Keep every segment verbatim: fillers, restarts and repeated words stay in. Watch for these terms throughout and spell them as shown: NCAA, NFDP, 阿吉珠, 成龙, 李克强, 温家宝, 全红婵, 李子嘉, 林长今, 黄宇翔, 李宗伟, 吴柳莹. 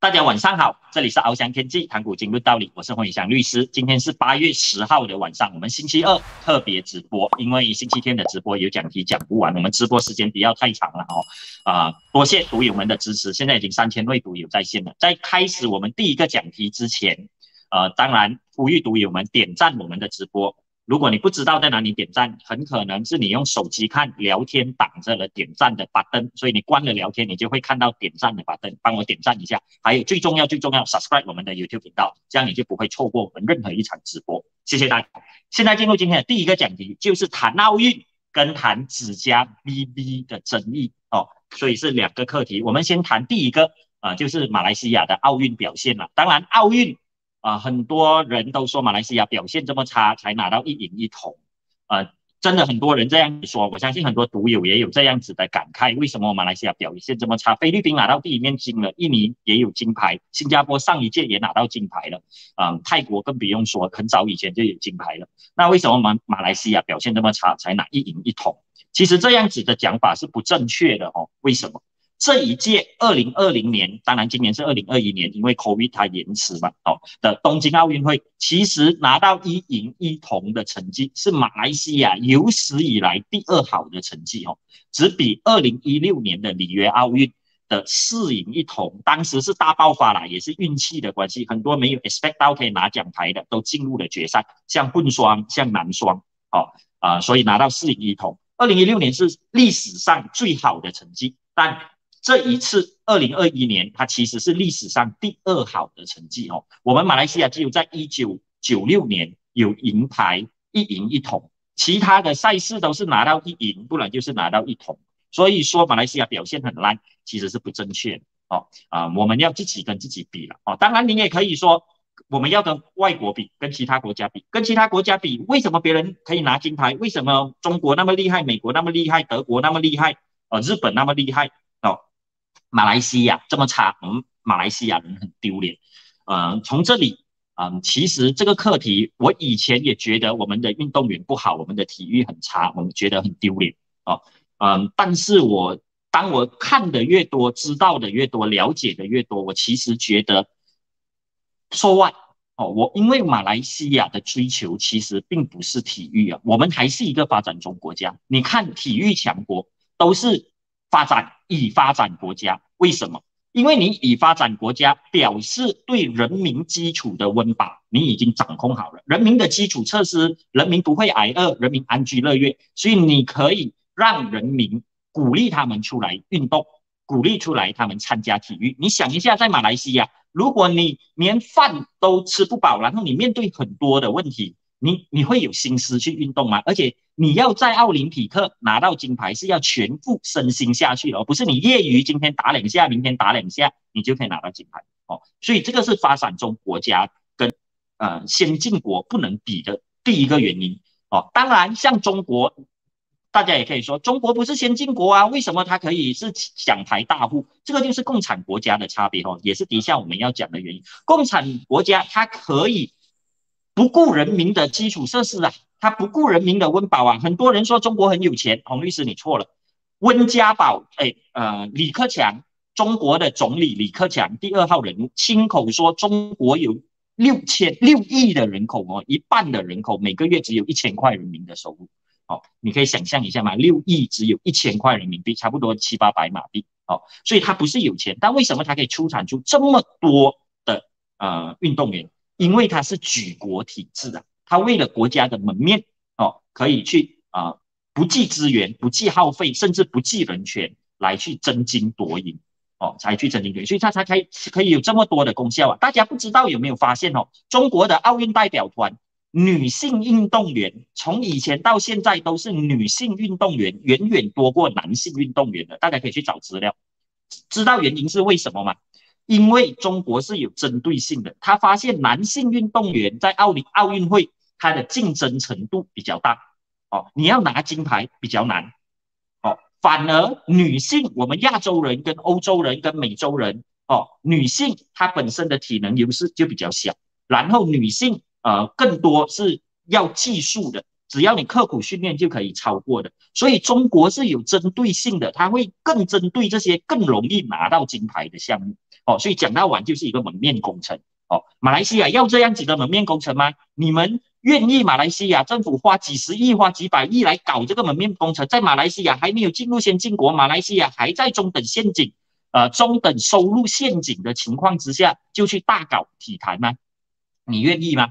大家晚上好，这里是翱翔天际谈股经论道理，我是黄宇翔律师。今天是八月十号的晚上，我们星期二特别直播，因为星期天的直播有讲题讲不完，我们直播时间不要太长了哦。啊、呃，多谢读友们的支持，现在已经三千位读友在线了。在开始我们第一个讲题之前，呃，当然呼吁读友们点赞我们的直播。如果你不知道在哪里点赞，很可能是你用手机看聊天挡着了点赞的 button， 所以你关了聊天，你就会看到点赞的 button， 帮我点赞一下。还有最重要最重要 ，subscribe 我们的 YouTube 频道，这样你就不会错过我们任何一场直播。谢谢大家。现在进入今天的第一个讲题，就是谈奥运跟谈指甲 B B 的争议哦，所以是两个课题。我们先谈第一个，呃，就是马来西亚的奥运表现了。当然，奥运。啊、呃，很多人都说马来西亚表现这么差，才拿到一银一铜，呃，真的很多人这样说，我相信很多读友也有这样子的感慨，为什么马来西亚表现这么差？菲律宾拿到第一面金了，印尼也有金牌，新加坡上一届也拿到金牌了，啊、呃，泰国更不用说，很早以前就有金牌了。那为什么马马来西亚表现这么差，才拿一银一铜？其实这样子的讲法是不正确的哦，为什么？这一届二零二零年，当然今年是二零二一年，因为 COVID 它延迟嘛，哦的东京奥运会，其实拿到一银一铜的成绩是马来西亚有史以来第二好的成绩哦，只比二零一六年的里约奥运的四银一铜，当时是大爆发啦，也是运气的关系，很多没有 expect 到可以拿奖牌的都进入了决赛，像混双、像男双，哦啊、呃，所以拿到四银一铜。二零一六年是历史上最好的成绩，但这一次二零二一年它其实是历史上第二好的成绩哦。我们马来西亚只有在一九九六年有银牌一银一铜，其他的赛事都是拿到一银，不然就是拿到一铜。所以说马来西亚表现很烂，其实是不正确的哦。啊、呃，我们要自己跟自己比了哦。当然你也可以说我们要跟外国比，跟其他国家比，跟其他国家比，为什么别人可以拿金牌？为什么中国那么厉害，美国那么厉害，德国那么厉害，呃，日本那么厉害？马来西亚这么差，我们马来西亚人很丢脸。呃，从这里，嗯、呃，其实这个课题，我以前也觉得我们的运动员不好，我们的体育很差，我们觉得很丢脸哦。嗯、呃，但是我当我看的越多，知道的越多，了解的越多，我其实觉得，so what？哦，我因为马来西亚的追求其实并不是体育啊，我们还是一个发展中国家。你看体育强国都是。发展已发展国家，为什么？因为你已发展国家表示对人民基础的温饱你已经掌控好了，人民的基础设施，人民不会挨饿，人民安居乐业，所以你可以让人民鼓励他们出来运动，鼓励出来他们参加体育。你想一下，在马来西亚，如果你连饭都吃不饱，然后你面对很多的问题，你你会有心思去运动吗？而且你要在奥林匹克拿到金牌是要全副身心下去的，而不是你业余今天打两下，明天打两下，你就可以拿到金牌哦。所以这个是发展中国家跟呃先进国不能比的第一个原因哦。当然，像中国，大家也可以说中国不是先进国啊，为什么它可以是奖牌大户？这个就是共产国家的差别哦，也是底下我们要讲的原因。共产国家它可以。不顾人民的基础设施啊，他不顾人民的温饱啊。很多人说中国很有钱，洪律师你错了。温家宝，哎，呃，李克强，中国的总理李克强，第二号人物，亲口说中国有六千六亿的人口哦，一半的人口每个月只有一千块人民的收入哦，你可以想象一下嘛，六亿只有一千块人民币，差不多七八百马币哦，所以他不是有钱，但为什么他可以出产出这么多的呃运动员？因为它是举国体制啊，它为了国家的门面哦，可以去啊、呃、不计资源、不计耗费，甚至不计人权来去争金夺银哦，才去争金夺银，所以它才可以可以有这么多的功效啊！大家不知道有没有发现哦，中国的奥运代表团女性运动员从以前到现在都是女性运动员远远多过男性运动员的，大家可以去找资料，知道原因是为什么吗？因为中国是有针对性的，他发现男性运动员在奥林奥运会他的竞争程度比较大哦，你要拿金牌比较难哦，反而女性，我们亚洲人跟欧洲人跟美洲人哦，女性她本身的体能优势就比较小，然后女性呃更多是要技术的，只要你刻苦训练就可以超过的。所以中国是有针对性的，它会更针对这些更容易拿到金牌的项目。哦，所以讲到完就是一个门面工程。哦，马来西亚要这样子的门面工程吗？你们愿意马来西亚政府花几十亿、花几百亿来搞这个门面工程？在马来西亚还没有进入先进国，马来西亚还在中等陷阱、呃中等收入陷阱的情况之下，就去大搞体坛吗？你愿意吗？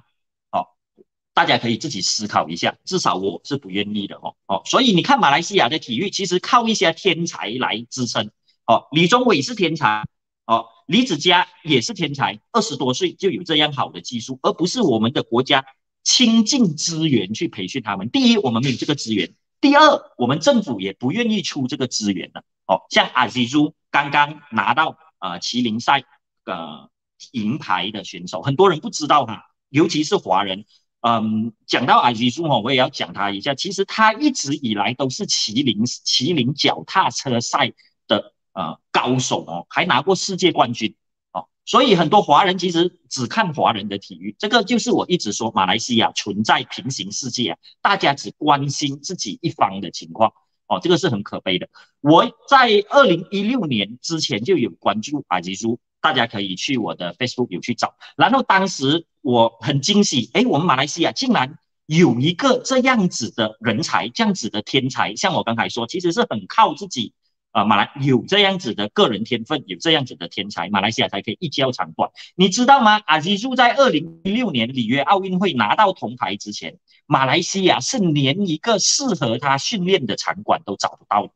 大家可以自己思考一下，至少我是不愿意的哦哦，所以你看马来西亚的体育其实靠一些天才来支撑哦，李宗伟是天才哦，李子嘉也是天才，二十多岁就有这样好的技术，而不是我们的国家倾尽资源去培训他们。第一，我们没有这个资源；第二，我们政府也不愿意出这个资源了哦。像阿西珠刚刚拿到呃麒麟赛呃银牌的选手，很多人不知道他，尤其是华人。嗯，讲到阿吉叔哦，我也要讲他一下。其实他一直以来都是麒麟麒麟脚踏车赛的呃高手哦，还拿过世界冠军哦。所以很多华人其实只看华人的体育，这个就是我一直说马来西亚存在平行世界啊，大家只关心自己一方的情况哦，这个是很可悲的。我在二零一六年之前就有关注阿吉叔。大家可以去我的 Facebook 有去找，然后当时我很惊喜，诶，我们马来西亚竟然有一个这样子的人才，这样子的天才，像我刚才说，其实是很靠自己，呃，马来有这样子的个人天分，有这样子的天才，马来西亚才可以一较长短。你知道吗？阿吉珠在二零一六年里约奥运会拿到铜牌之前，马来西亚是连一个适合他训练的场馆都找不到的，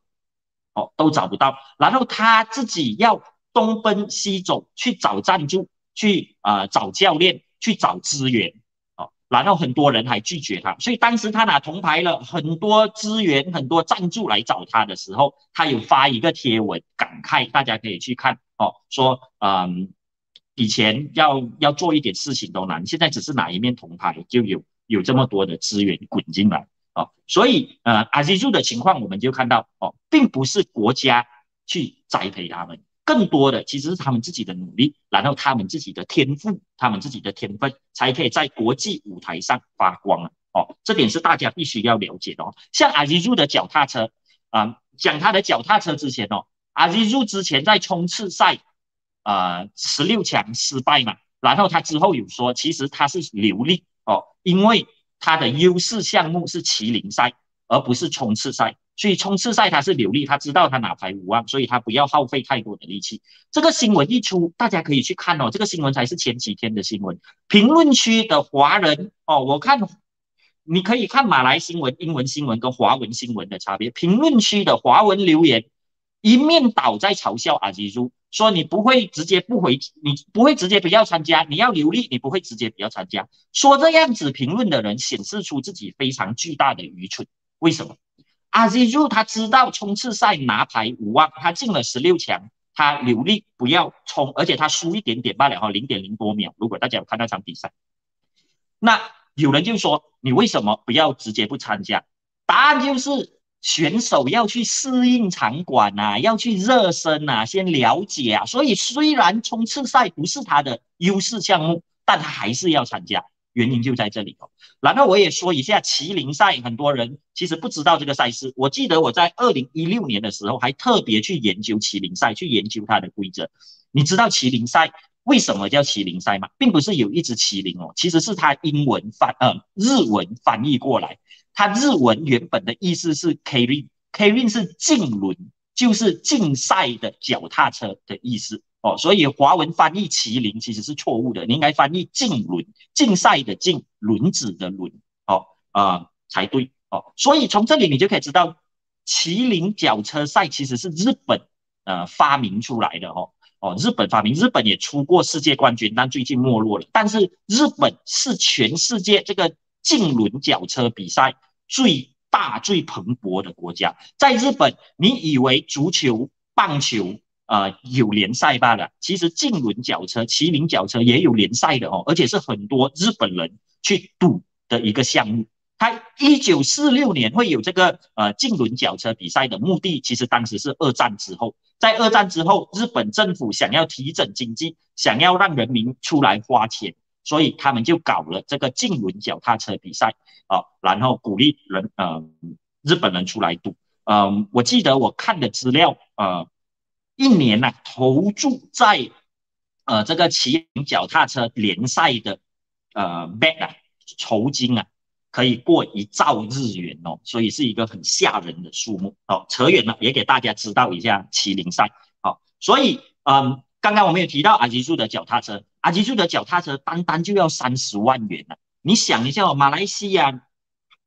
哦，都找不到。然后他自己要东奔西走去找赞助，去呃找教练，去找资源，哦，然后很多人还拒绝他，所以当时他拿铜牌了，很多资源、很多赞助来找他的时候，他有发一个贴文感慨，大家可以去看哦，说嗯，以前要要做一点事情都难，现在只是拿一面铜牌就有有这么多的资源滚进来哦，所以呃阿西柱的情况我们就看到哦，并不是国家去栽培他们。更多的其实是他们自己的努力，然后他们自己的天赋、他们自己的天分，才可以在国际舞台上发光啊！哦，这点是大家必须要了解的哦。像阿吉柱的脚踏车啊、呃，讲他的脚踏车之前哦，阿吉柱之前在冲刺赛啊十六强失败嘛，然后他之后有说，其实他是留力哦，因为他的优势项目是麒麟赛，而不是冲刺赛。所以冲刺赛他是流利，他知道他哪排无望，所以他不要耗费太多的力气。这个新闻一出，大家可以去看哦，这个新闻才是前几天的新闻。评论区的华人哦，我看你可以看马来新闻、英文新闻跟华文新闻的差别。评论区的华文留言一面倒在嘲笑阿吉珠，说你不会直接不回，你不会直接不要参加，你要流利，你不会直接不要参加。说这样子评论的人显示出自己非常巨大的愚蠢，为什么？阿西柱他知道冲刺赛拿牌无望，他进了十六强，他留力不要冲，而且他输一点点罢了， 零点零多秒，如果大家有看那场比赛。那有人就说你为什么不要直接不参加？答案就是选手要去适应场馆啊，要去热身啊，先了解啊，所以虽然冲刺赛不是他的优势项目，但他还是要参加。原因就在这里哦。然后我也说一下麒麟赛，很多人其实不知道这个赛事。我记得我在二零一六年的时候还特别去研究麒麟赛，去研究它的规则。你知道麒麟赛为什么叫麒麟赛吗？并不是有一只麒麟哦，其实是它英文翻呃日文翻译过来。它日文原本的意思是 Keirin，Keirin 是竞轮，就是竞赛的脚踏车的意思。哦，所以华文翻译麒麟其实是错误的，你应该翻译竞轮，竞赛的竞，轮子的轮，哦，呃，才对哦。所以从这里你就可以知道，麒麟脚车赛其实是日本呃发明出来的哦哦，日本发明，日本也出过世界冠军，但最近没落了。但是日本是全世界这个竞轮脚车比赛最大、最蓬勃的国家。在日本，你以为足球、棒球？呃，有联赛罢了。其实竞轮脚车、麒麟脚车也有联赛的哦，而且是很多日本人去赌的一个项目。他一九四六年会有这个呃竞轮脚车比赛的目的，其实当时是二战之后。在二战之后，日本政府想要提振经济，想要让人民出来花钱，所以他们就搞了这个竞轮脚踏车比赛啊、呃，然后鼓励人呃日本人出来赌。嗯、呃，我记得我看的资料，呃，一年呐、啊、投注在呃这个骑行脚踏车联赛的呃 bet 啊酬金啊。 可以过一兆日元哦，所以是一个很吓人的数目哦。扯远了，也给大家知道一下麒麟赛哦。所以，嗯，刚刚我们也提到阿基树的脚踏车，阿基树的脚踏车单单就要三十万元了。你想一下哦，马来西亚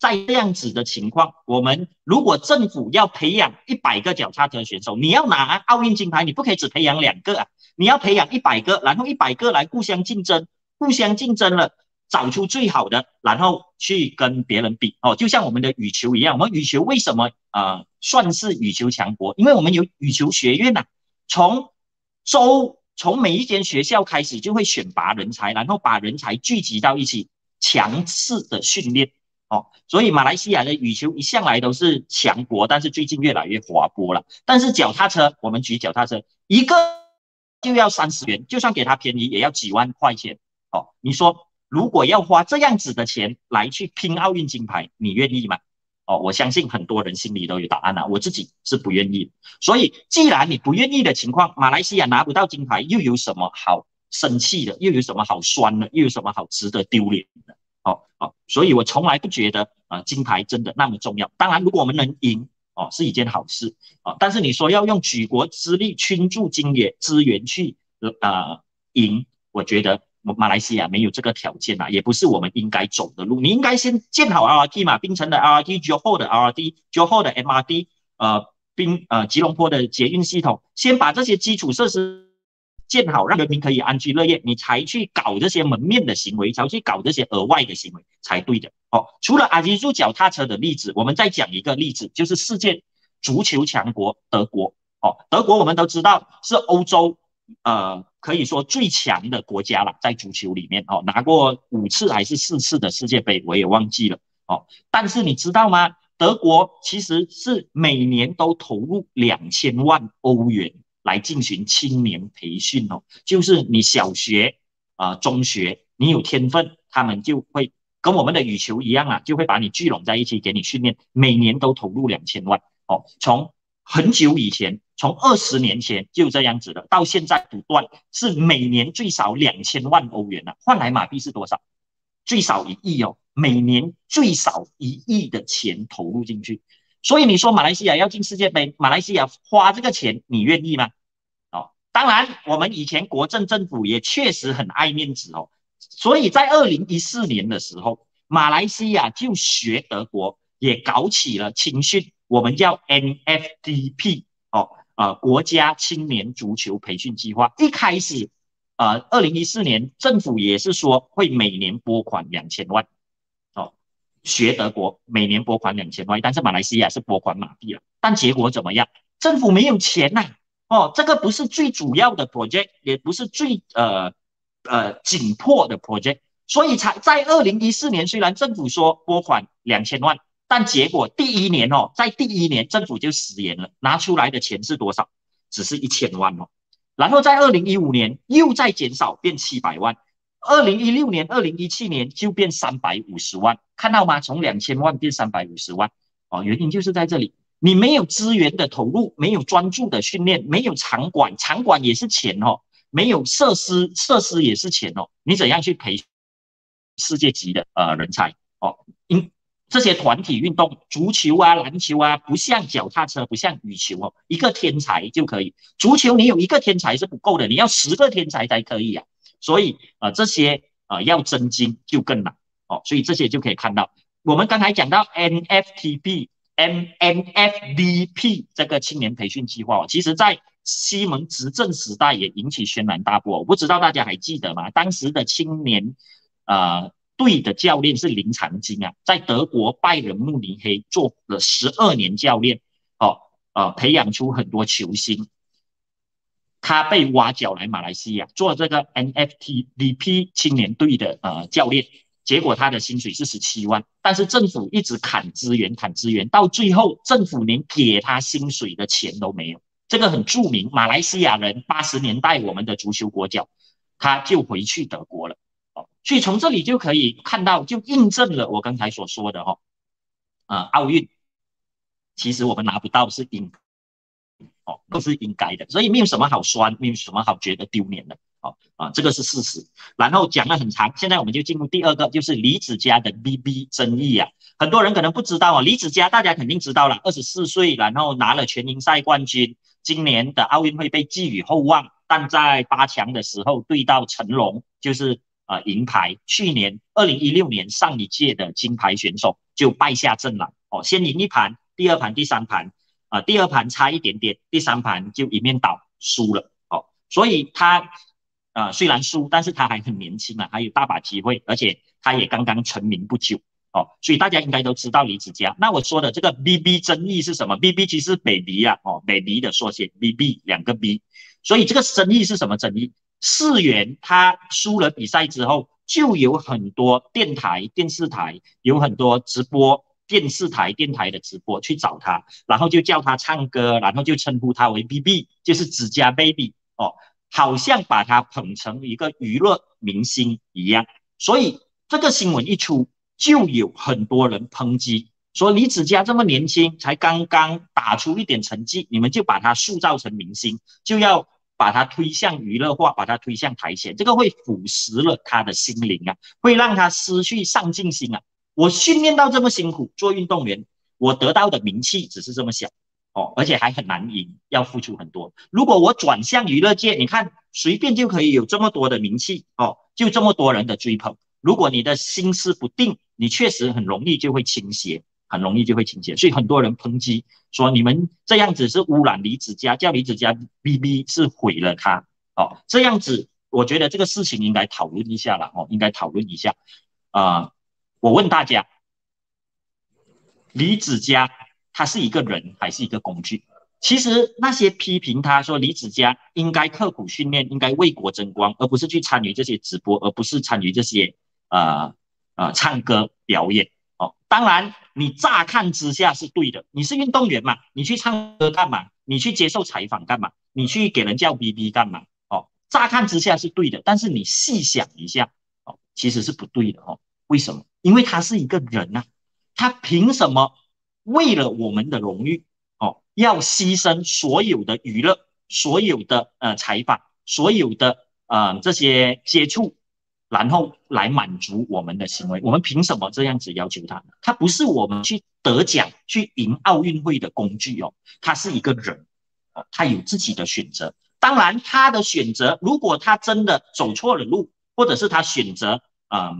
在这样子的情况，我们如果政府要培养一百个脚踏车选手，你要拿奥运金牌，你不可以只培养两个啊，你要培养一百个，然后一百个来互相竞争，互相竞争了。 找出最好的，然后去跟别人比哦，就像我们的羽球一样。我们羽球为什么呃算是羽球强国？因为我们有羽球学院呐、啊，从州从每一间学校开始就会选拔人才，然后把人才聚集到一起，强势的训练哦。所以马来西亚的羽球一向来都是强国，但是最近越来越滑坡了。但是脚踏车，我们举脚踏车，一个就要三十元，就算给他便宜，也要几万块钱哦。你说？ 如果要花这样子的钱来去拼奥运金牌，你愿意吗？哦，我相信很多人心里都有答案了、啊。我自己是不愿意。所以，既然你不愿意的情况，马来西亚拿不到金牌，又有什么好生气的？又有什么好酸的？又有什么好值得丢脸的？哦哦，所以我从来不觉得啊、呃，金牌真的那么重要。当然，如果我们能赢哦，是一件好事哦。但是你说要用举国之力、倾注金也资源去呃赢，我觉得。 马来西亚没有这个条件啊，也不是我们应该走的路。你应该先建好 R R T 嘛，槟城的 R R T， Johor 的 R R T， Johor 的 M R T， 呃，槟呃吉隆坡的捷运系统，先把这些基础设施建好，让人民可以安居乐业，你才去搞这些门面的行为，才去搞这些额外的行为才对的哦。除了阿基树脚踏车的例子，我们再讲一个例子，就是世界足球强国德国哦。德国我们都知道是欧洲。 呃，可以说最强的国家了，在足球里面哦，拿过五次还是四次的世界杯，我也忘记了哦。但是你知道吗？德国其实是每年都投入两千万欧元来进行青年培训哦，就是你小学啊、呃、中学，你有天分，他们就会跟我们的羽球一样啊，就会把你聚拢在一起，给你训练，每年都投入两千万哦，从。 很久以前，从二十年前就这样子的，到现在不断是每年最少两千万欧元啊，换来马币是多少？最少一亿哦，每年最少一亿的钱投入进去。所以你说马来西亚要进世界杯，马来西亚花这个钱，你愿意吗？哦，当然，我们以前国政政府也确实很爱面子哦，所以在二零一四年的时候，马来西亚就学德国，也搞起了青训。 我们叫 N F D P 哦，呃，国家青年足球培训计划。一开始，呃， 二零一四年政府也是说会每年拨款 两千万，哦，学德国每年拨款 两千万，但是马来西亚是拨款马币了。但结果怎么样？政府没有钱呐、啊，哦，这个不是最主要的 project， 也不是最呃呃紧迫的 project， 所以才在二零一四年，虽然政府说拨款 两千万。 但结果第一年哦，在第一年政府就食言了，拿出来的钱是多少？只是一千万哦。然后在二零一五年又再减少，变七百万。二零一六年、二零一七年就变三百五十万，看到吗？从 两千万变三百五十万哦，原因就是在这里，你没有资源的投入，没有专注的训练，没有场馆，场馆也是钱哦，没有设施，设施也是钱哦，你怎样去培世界级的呃人才哦？因 这些团体运动，足球啊、篮球啊，不像脚踏车，不像羽球哦，一个天才就可以。足球你有一个天才是不够的，你要十个天才才可以啊。所以呃，这些呃要真金就更难哦。所以这些就可以看到，我们刚才讲到 N F T P、N F D P 这个青年培训计划哦，其实在西蒙执政时代也引起轩然大波。我不知道大家还记得吗？当时的青年呃。 队的教练是林长今啊，在德国拜仁慕尼黑做了十二年教练，哦，呃，培养出很多球星。他被挖角来马来西亚做这个 N F D P 青年队的呃教练，结果他的薪水是十七万，但是政府一直砍资源，砍资源，到最后政府连给他薪水的钱都没有。这个很著名，马来西亚人八十年代我们的足球国脚，他就回去德国了。所以从这里就可以看到，就印证了我刚才所说的哈、哦，呃，奥运其实我们拿不到是应，哦，都是应该的，所以没有什么好酸，没有什么好觉得丢脸的，哦啊，这个是事实。然后讲了很长，现在我们就进入第二个，就是李子嘉的 B B 争议啊，很多人可能不知道啊、哦，李子嘉大家肯定知道了， 二十四岁，然后拿了全英赛冠军，今年的奥运会被寄予厚望，但在八强的时候对到成龙，就是。呃，银牌，去年二零一六年上一届的金牌选手就败下阵来哦，先赢一盘，第二盘、第三盘，啊、呃，第二盘差一点点，第三盘就一面倒输了哦，所以他呃虽然输，但是他还很年轻啊，还有大把机会，而且他也刚刚成名不久哦，所以大家应该都知道李子嘉。那我说的这个 B B 争议是什么 ？B B 其实是 baby 啊，哦 ，baby 的缩写 ，B B 两个 B， 所以这个争议是什么争议？世元他输了比赛之后，就有很多电台、电视台，有很多直播电视台、电台的直播去找他，然后就叫他唱歌，然后就称呼他为 B B， 就是子嘉 baby 哦，好像把他捧成一个娱乐明星一样。所以这个新闻一出，就有很多人抨击，说李子嘉这么年轻，才刚刚打出一点成绩，你们就把他塑造成明星，就要。把它推向娱乐化，把它推向台前，这个会腐蚀了他的心灵啊，会让他失去上进心啊。我训练到这么辛苦，做运动员，我得到的名气只是这么小哦，而且还很难赢，要付出很多。如果我转向娱乐界，你看随便就可以有这么多的名气哦，就这么多人的追捧。如果你的心思不定，你确实很容易就会倾斜。很容易就会倾斜，所以很多人抨击说你们这样子是污染李子嘉，叫李子嘉 B B 是毁了他哦。这样子，我觉得这个事情应该讨论一下了哦，应该讨论一下。啊、呃，我问大家，李子嘉他是一个人还是一个工具？其实那些批评他说李子嘉应该刻苦训练，应该为国争光，而不是去参与这些直播，而不是参与这些呃呃唱歌表演哦。当然。你乍看之下是对的，你是运动员嘛，你去唱歌干嘛？你去接受采访干嘛？你去给人叫 B B 干嘛？哦，乍看之下是对的，但是你细想一下，哦，其实是不对的哦。为什么？因为他是一个人呐、啊，他凭什么为了我们的荣誉，哦，要牺牲所有的娱乐、所有的呃采访、所有的呃这些接触？然后来满足我们的行为，我们凭什么这样子要求他？他不是我们去得奖、去赢奥运会的工具哦，他是一个人哦，他有自己的选择。当然，他的选择，如果他真的走错了路，或者是他选择嗯、呃、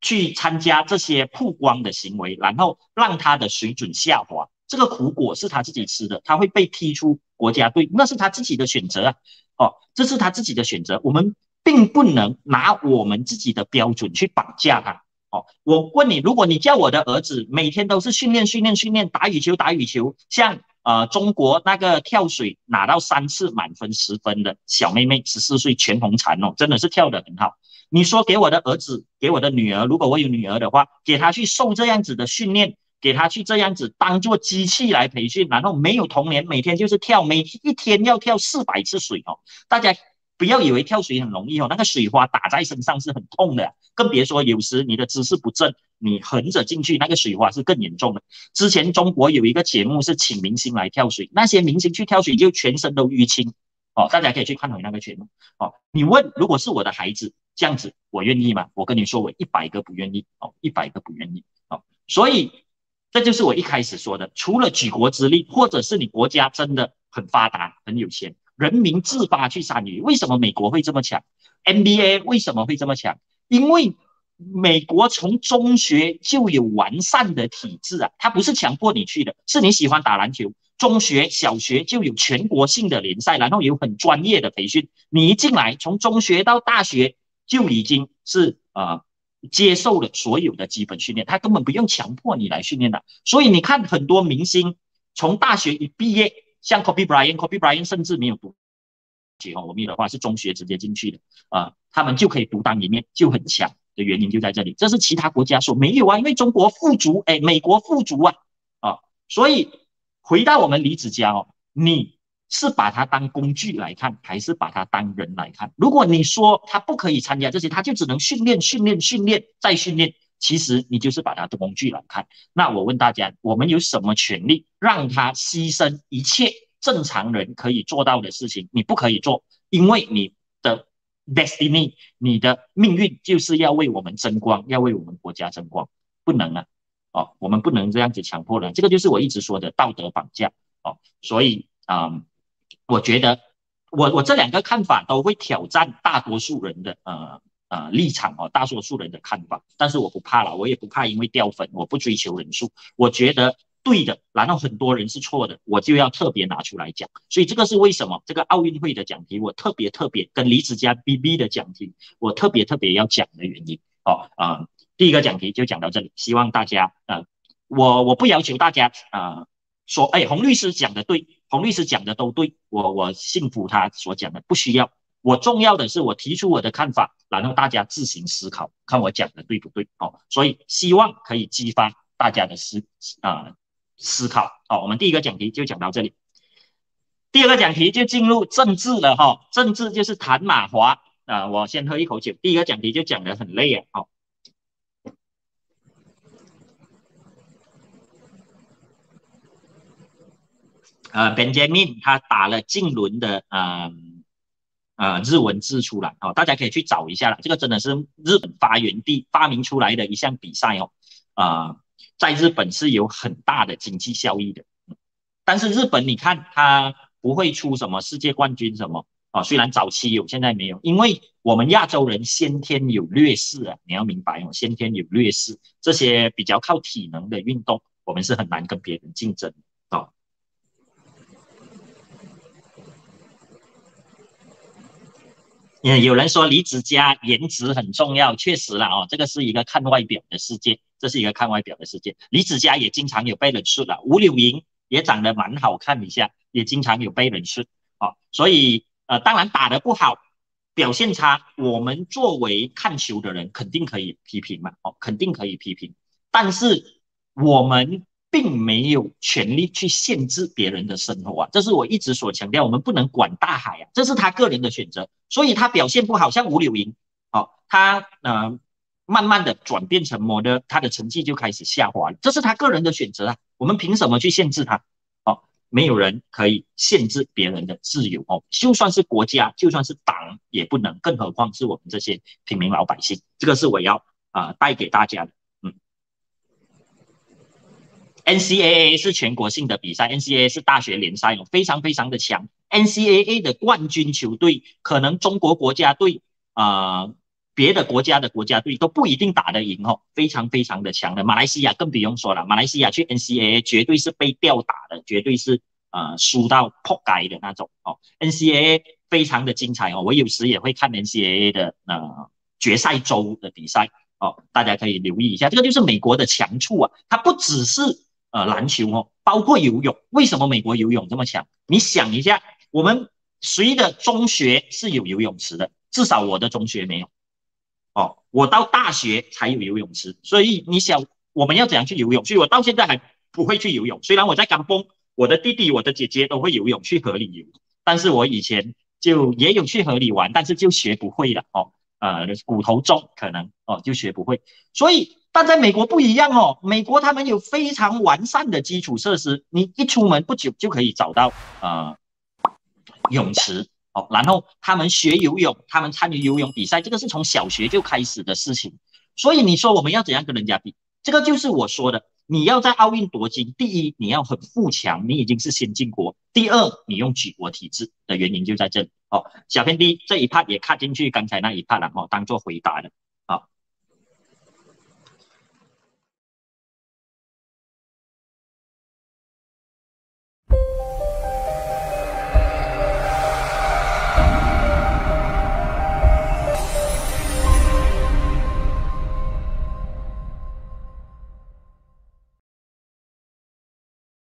去参加这些曝光的行为，然后让他的水准下滑，这个苦果是他自己吃的，他会被踢出国家队，那是他自己的选择啊，哦，这是他自己的选择，我们。并不能拿我们自己的标准去绑架他哦。我问你，如果你叫我的儿子每天都是训练、训练、训练，打羽球、打羽球，像呃中国那个跳水拿到三次满分十分的小妹妹， 十四岁全红婵哦，真的是跳得很好。你说给我的儿子、给我的女儿，如果我有女儿的话，给她去受这样子的训练，给她去这样子当做机器来培训，然后没有童年，每天就是跳，每一天要跳四百次水哦，大家。不要以为跳水很容易哦，那个水花打在身上是很痛的，更别说有时你的姿势不正，你横着进去，那个水花是更严重的。之前中国有一个节目是请明星来跳水，那些明星去跳水就全身都淤青哦，大家可以去看回那个节目哦。你问，如果是我的孩子这样子，我愿意吗？我跟你说，我一百个不愿意哦，一百个不愿意哦。所以这就是我一开始说的，除了举国之力，或者是你国家真的很发达、很有钱。人民自发去参与，为什么美国会这么强 ？N B A 为什么会这么强？因为美国从中学就有完善的体制啊，它不是强迫你去的，是你喜欢打篮球，中学、小学就有全国性的联赛，然后有很专业的培训，你一进来，从中学到大学就已经是啊、呃、接受了所有的基本训练，他根本不用强迫你来训练的。所以你看很多明星从大学一毕业。像 Kobe Bryant，Kobe Bryant 甚至没有读学哦，我们有的话是中学直接进去的啊、呃，他们就可以独当一面，就很强的原因就在这里。这是其他国家说没有啊，因为中国富足，哎，美国富足啊，啊，所以回到我们李子嘉哦，你是把他当工具来看，还是把他当人来看？如果你说他不可以参加这些，他就只能训练、训练、训练再训练，其实你就是把他当工具来看。那我问大家，我们有什么权利让他牺牲一切正常人可以做到的事情？你不可以做，因为你的 destiny， 你的命运就是要为我们争光，要为我们国家争光，不能啊！哦，我们不能这样子强迫人，这个就是我一直说的道德绑架哦。所以啊。嗯我觉得我我这两个看法都会挑战大多数人的呃呃立场哦，大多数人的看法，但是我不怕了，我也不怕因为掉粉，我不追求人数，我觉得对的，然后很多人是错的，我就要特别拿出来讲，所以这个是为什么这个奥运会的讲题我特别特别跟李子嘉 B B 的讲题我特别特别要讲的原因哦啊、呃，第一个讲题就讲到这里，希望大家呃我我不要求大家啊、呃、说哎洪律师讲的对。洪律师讲的都对，我我信服他所讲的，不需要。我重要的是我提出我的看法，然后大家自行思考，看我讲的对不对哦。所以希望可以激发大家的思啊、呃、思考哦。我们第一个讲题就讲到这里，第二个讲题就进入政治了哈、哦。政治就是谈马华啊、呃，我先喝一口酒。第一个讲题就讲得很累啊，哦。呃 ，Benjamin 他打了近轮的呃呃日文字出来哦，大家可以去找一下了。这个真的是日本发源地发明出来的一项比赛哦，啊、呃，在日本是有很大的经济效益的。但是日本你看他不会出什么世界冠军什么哦，虽然早期有，现在没有，因为我们亚洲人先天有劣势啊，你要明白哦，先天有劣势，这些比较靠体能的运动，我们是很难跟别人竞争哦。也有人说李子嘉颜值很重要，确实啦哦，这个是一个看外表的世界，这是一个看外表的世界。李子嘉也经常有被人说了，吴柳莹也长得蛮好看一下，也经常有被人说哦。所以呃，当然打得不好，表现差，我们作为看球的人肯定可以批评嘛，哦，肯定可以批评，但是我们并没有权利去限制别人的生活啊，这是我一直所强调，我们不能管大海啊，这是他个人的选择，所以他表现不好，像吴柳莹，哦，他呃慢慢的转变成模的，他的成绩就开始下滑了，这是他个人的选择啊，我们凭什么去限制他？哦，没有人可以限制别人的自由哦，就算是国家，就算是党也不能，更何况是我们这些平民老百姓，这个是我要啊、呃、带给大家的。N C A A 是全国性的比赛 ，N C A A 是大学联赛哦，非常非常的强。N C A A 的冠军球队可能中国国家队啊、呃，别的国家的国家队都不一定打得赢哦，非常非常的强的。马来西亚更不用说了，马来西亚去 N C A A 绝对是被吊打的，绝对是呃输到扑街的那种哦。N C A A 非常的精彩哦，我有时也会看 N C A A 的呃决赛周的比赛哦，大家可以留意一下，这个就是美国的强处啊，它不只是。呃，篮球哦，包括游泳，为什么美国游泳这么强？你想一下，我们谁的中学是有游泳池的？至少我的中学没有，哦，我到大学才有游泳池。所以你想，我们要怎样去游泳？所以我到现在还不会去游泳。虽然我在甘榜，我的弟弟、我的姐姐都会游泳，去河里游，但是我以前就也有去河里玩，但是就学不会了哦，呃，骨头重可能哦，就学不会，所以。但在美国不一样哦，美国他们有非常完善的基础设施，你一出门不久就可以找到呃泳池哦，然后他们学游泳，他们参与游泳比赛，这个是从小学就开始的事情。所以你说我们要怎样跟人家比？这个就是我说的，你要在奥运夺金，第一你要很富强，你已经是先进国；第二你用举国体制的原因就在这里哦。小片 D 这一 part 也卡进去刚才那一 part 了哦，当做回答的。